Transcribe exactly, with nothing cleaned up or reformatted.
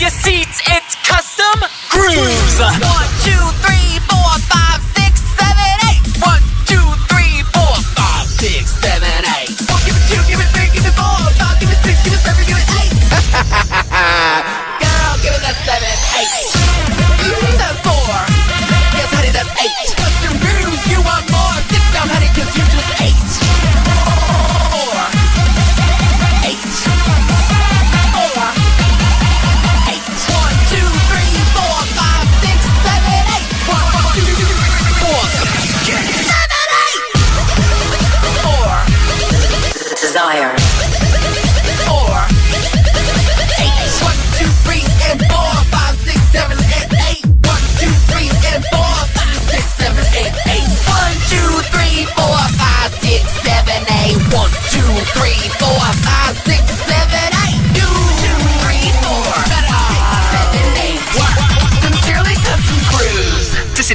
your seats, it's Custom Grooves. One, two, three, four, five, six, seven, eight. One, two, three, four, five, six, seven, eight. One, give it two, give it three, give it four, five, give it six, give it seven, give it eight. Girl, give it that seven, eight. You need that four. Yes, honey, that's eight. Custom Grooves, you want more? Sit down, honey, 'cause you just ate. Desire. Four. Eight. One, two, three, and four, five, six, seven, and eight. One, two, three, and four, five, six, seven, and eight. One, two, three, four, five, six, seven, eight. One, two, three, four, five, six, seven, eight. Two, two, three, four, five, six, seven, eight. One. Sincerely Custom Grooves. Just say